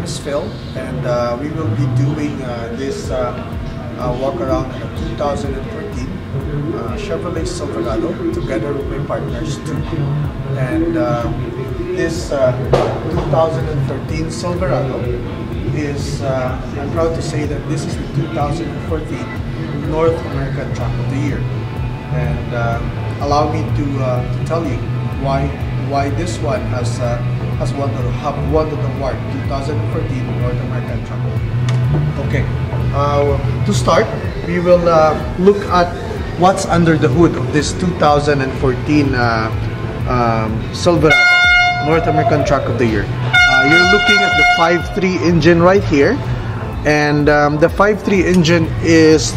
name is Phil, and we will be doing this walk around in a 2013 Chevrolet Silverado together with my partners too. And this 2013 Silverado is, I'm proud to say that this is the 2014 North American Truck of the Year. And allow me to tell you why this one has won the award 2013 North American Truck. Okay, to start, we will look at what's under the hood of this 2014 Silverado North American Truck of the Year. You're looking at the 5.3 engine right here, and the 5.3 engine is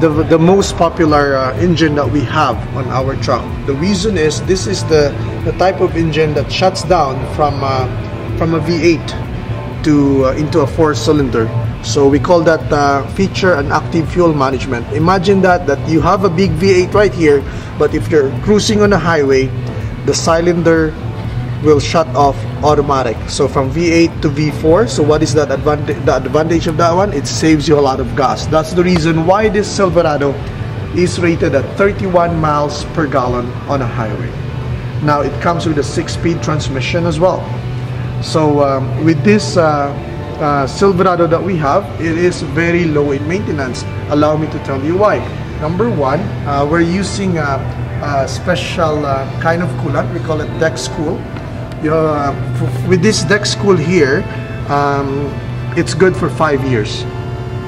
the most popular engine that we have on our truck. The reason is this is the type of engine that shuts down from a V8 to into a 4-cylinder. So we call that feature an active fuel management. Imagine that you have a big V8 right here, but if you're cruising on a highway, the cylinder will shut off automatic. So from V8 to V4. So what is that advantage? The advantage of that one, it saves you a lot of gas. That's the reason why this Silverado is rated at 31 miles per gallon on a highway. Now it comes with a 6-speed transmission as well. So with this Silverado that we have, it is very low in maintenance. Allow me to tell you why. Number one, we're using a special kind of coolant. We call it Dex Cool. With this Dex Cool here, it's good for 5 years,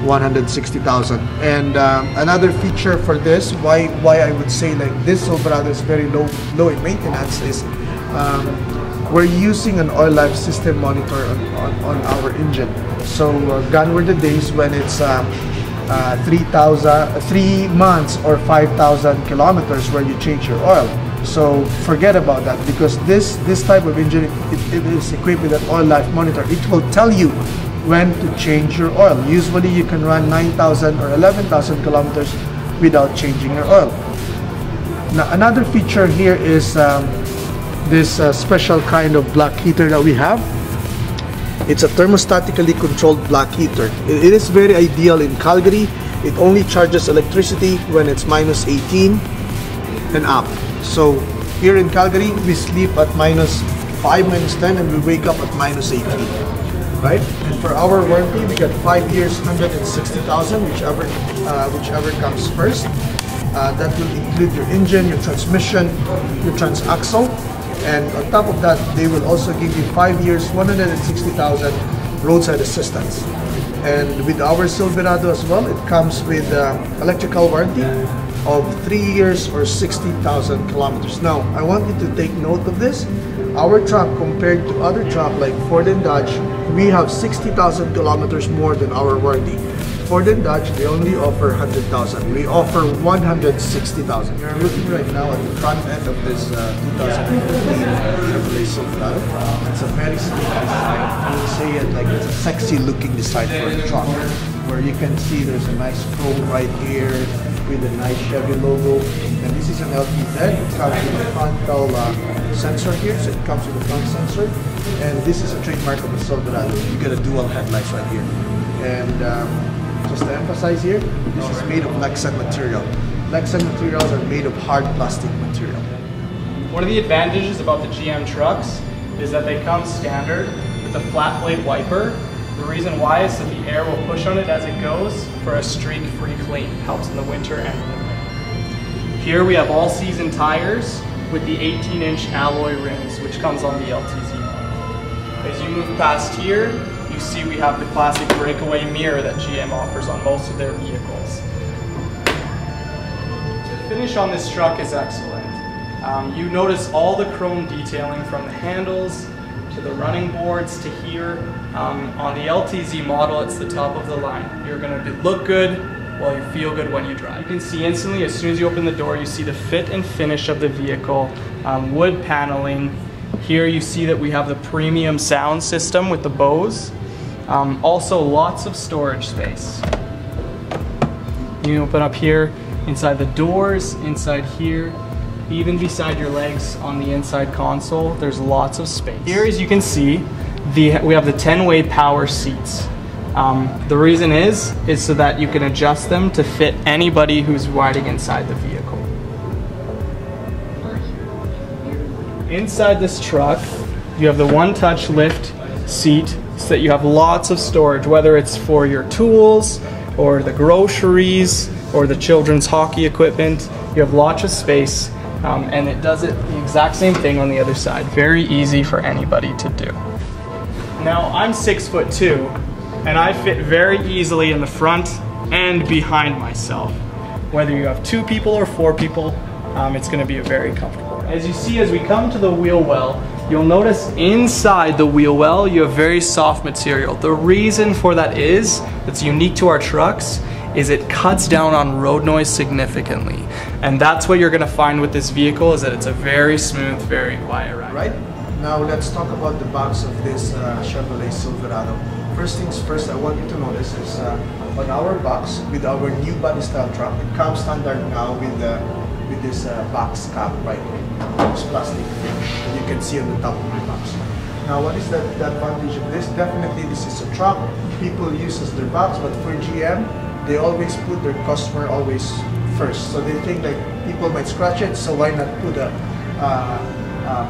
160,000. And another feature for this, why I would say like this Silverado is very low in maintenance is we're using an oil life system monitor on our engine. So gone were the days when it's 3 months or 5,000 kilometers where you change your oil. So forget about that, because this type of engine, it is equipped with an oil life monitor. It will tell you when to change your oil. Usually you can run 9,000 or 11,000 kilometers without changing your oil. Now another feature here is this special kind of black heater that we have. It's a thermostatically controlled black heater. It is very ideal in Calgary. It only charges electricity when it's minus 18 and up. So here in Calgary, we sleep at minus 5, minus 10, and we wake up at minus 18, right? And for our warranty, we got 5 years, 160,000, whichever comes first. That will include your engine, your transmission, your transaxle, and on top of that, they will also give you 5 years, 160,000 roadside assistance. And with our Silverado as well, it comes with electrical warranty of 3 years or 60,000 kilometers. Now, I want you to take note of this. Our truck, compared to other truck like Ford and Dodge, we have 60,000 kilometers more than our warranty. Ford and Dodge, they only offer 100,000. We offer 160,000. You're looking right now at the front end of this 2015 Chevrolet Silverado. It's a very sleek design. I would say it like it's a sexy looking design for the truck, where you can see there's a nice chrome right here with a nice Chevy logo. And this is an LTZ. It comes with a frontal sensor here, so it comes with a front sensor. And this is a trademark of the Silverado. You got a dual headlights right here. And just to emphasize here, this is made of Lexan material. Lexan materials are made of hard plastic material. One of the advantages about the GM trucks is that they come standard with a flat plate wiper. The reason why is that the air will push on it as it goes for a streak-free clean. Helps in the winter and winter. Here we have all-season tires with the 18-inch alloy rims, which comes on the LTZ. As you move past here, you see we have the classic breakaway mirror that GM offers on most of their vehicles. The finish on this truck is excellent. You notice all the chrome detailing from the handles, to the running boards, to here. On the LTZ model, it's the top of the line. You're going to look good while you feel good when you drive. You can see instantly, as soon as you open the door, you see the fit and finish of the vehicle, wood paneling. Here you see that we have the premium sound system with the Bose. Also lots of storage space. You open up here, inside the doors, inside here. Even beside your legs on the inside console, there's lots of space. Here, as you can see, we have the 10-way power seats. The reason is so that you can adjust them to fit anybody who's riding inside the vehicle. Inside this truck, you have the one-touch lift seat so that you have lots of storage, whether it's for your tools or the groceries or the children's hockey equipment. You have lots of space, and it does the exact same thing on the other side. Very easy for anybody to do. Now, I'm 6'2", and I fit very easily in the front and behind myself. Whether you have 2 people or 4 people, it's gonna be very comfortable. As you see, as we come to the wheel well, you'll notice inside the wheel well, you have very soft material. The reason for that is, that's unique to our trucks, is it cuts down on road noise significantly. And that's what you're gonna find with this vehicle, is that it's a very smooth, very quiet ride. Right now, let's talk about the box of this Chevrolet Silverado. First things first, I want you to notice is on our box, with our new body style truck, it comes standard now with this box cap right here. It's plastic, and you can see on the top of the box. Now, what is the advantage of this? Definitely, this is a truck. People use as their box, but for GM, they always put their customer always first. So they think like people might scratch it, so why not put a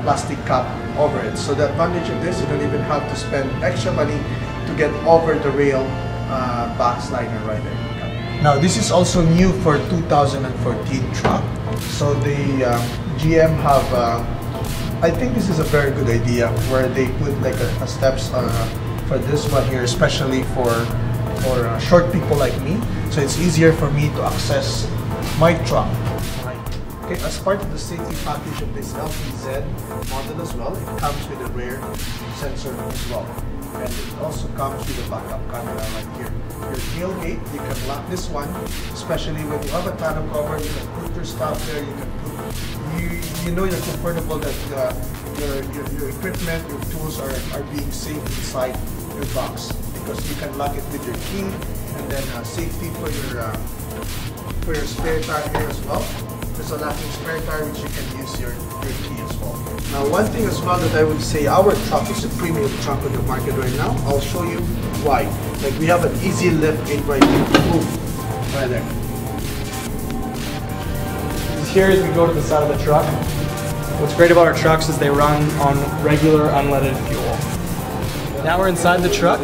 plastic cap over it? So the advantage of this, you don't even have to spend extra money to get over the rail box liner right there. Now, this is also new for 2014 truck. So the GM have, I think this is a very good idea where they put like a steps for this one here, especially for short people like me. So it's easier for me to access my truck. Okay, as part of the safety package of this LTZ model as well, it comes with a rear sensor as well. And it also comes with a backup camera right here. Your tailgate, you can lock this one, especially when you have a tonneau cover, you can put your stuff there, you can put, you know you're comfortable that your equipment, your tools are being safe inside your box, because you can lock it with your key, and then safety for your spare tire here as well. There's a locking spare tire which you can use your key as well. Now, one thing as well that I would say, our truck is a premium truck on the market right now. I'll show you why. Like, we have an easy lift in right here. Boom, right there. Here as we go to the side of the truck, what's great about our trucks is they run on regular unleaded fuel. Now we're inside the truck.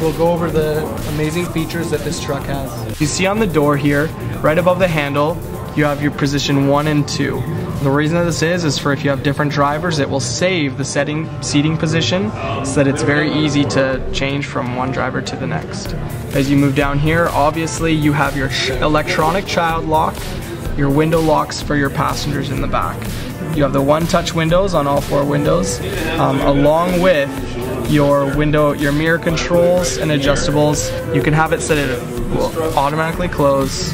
We'll go over the amazing features that this truck has. You see on the door here, right above the handle, you have your position 1 and 2. The reason that this is for if you have different drivers, it will save the seating position so that it's very easy to change from one driver to the next. As you move down here, obviously you have your electronic child lock, your window locks for your passengers in the back. You have the one-touch windows on all 4 windows, along with your window, your mirror controls and adjustables. You can have it set it will automatically close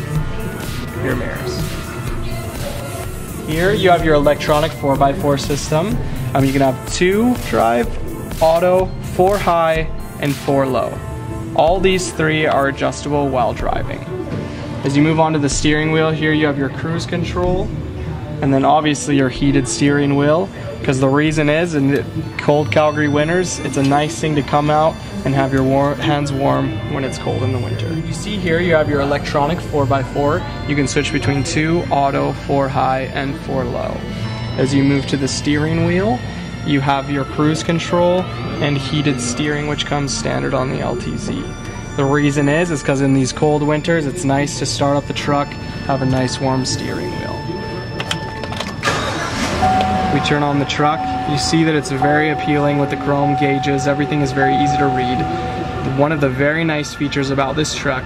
your mirrors. Here you have your electronic 4x4 system. You can have 2 drive, auto, 4 high, and 4 low. All these 3 are adjustable while driving. As you move on to the steering wheel here, you have your cruise control, and then obviously your heated steering wheel, because the reason is, in the cold Calgary winters, it's a nice thing to come out and have your hands warm when it's cold in the winter. You see here you have your electronic 4x4. You can switch between 2, auto, 4 high, and 4 low. As you move to the steering wheel, you have your cruise control and heated steering, which comes standard on the LTZ. The reason is because in these cold winters, it's nice to start up the truck, have a nice warm steering wheel. We turn on the truck. You see that it's very appealing with the chrome gauges. Everything is very easy to read. One of the very nice features about this truck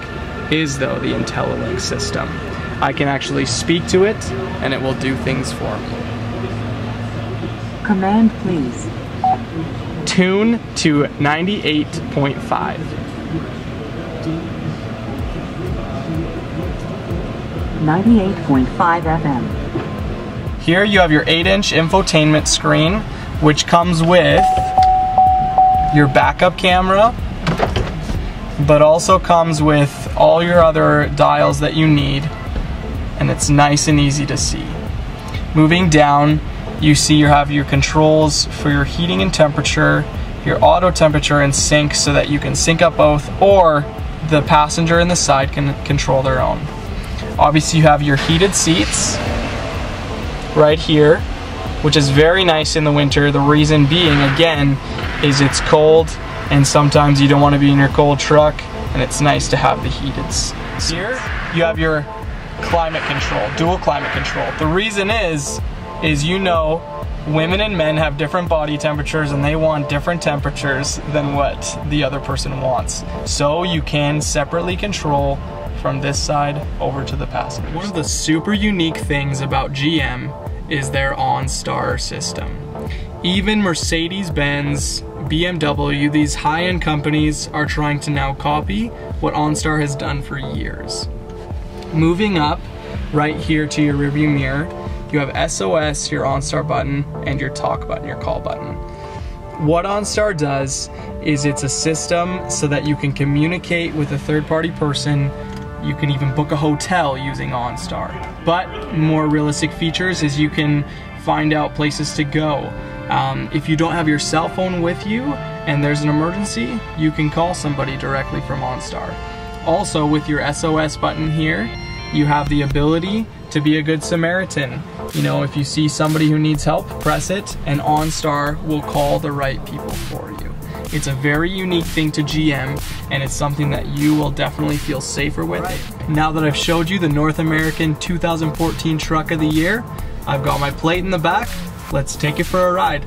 is, though, the IntelliLink system. I can actually speak to it, and it will do things for me. Command, please. Tune to 98.5 FM. Here you have your 8-inch infotainment screen, which comes with your backup camera, but also comes with all your other dials that you need, and it's nice and easy to see. Moving down, you see you have your controls for your heating and temperature, your auto temperature and sync so that you can sync up both, or the passenger and the side can control their own. Obviously you have your heated seats right here, which is very nice in the winter. The reason being, again, is it's cold and sometimes you don't want to be in your cold truck, and it's nice to have the heated seats. Here you have your climate control, dual climate control. The reason is you know, women and men have different body temperatures and they want different temperatures than what the other person wants. So you can separately control from this side over to the passenger. One of the super unique things about GM is their OnStar system. Even Mercedes-Benz, BMW, these high-end companies are trying to now copy what OnStar has done for years. Moving up right here to your rearview mirror, you have SOS, your OnStar button, and your talk button, your call button. What OnStar does is it's a system so that you can communicate with a third-party person. You can even book a hotel using OnStar. But more realistic features is you can find out places to go. If you don't have your cell phone with you and there's an emergency, you can call somebody directly from OnStar. Also, with your SOS button here, you have the ability to be a good Samaritan. You know, if you see somebody who needs help, press it, and OnStar will call the right people for you. It's a very unique thing to GM, and it's something that you will definitely feel safer with. Right. Now that I've showed you the North American 2014 Truck of the Year, I've got my plate in the back. Let's take it for a ride.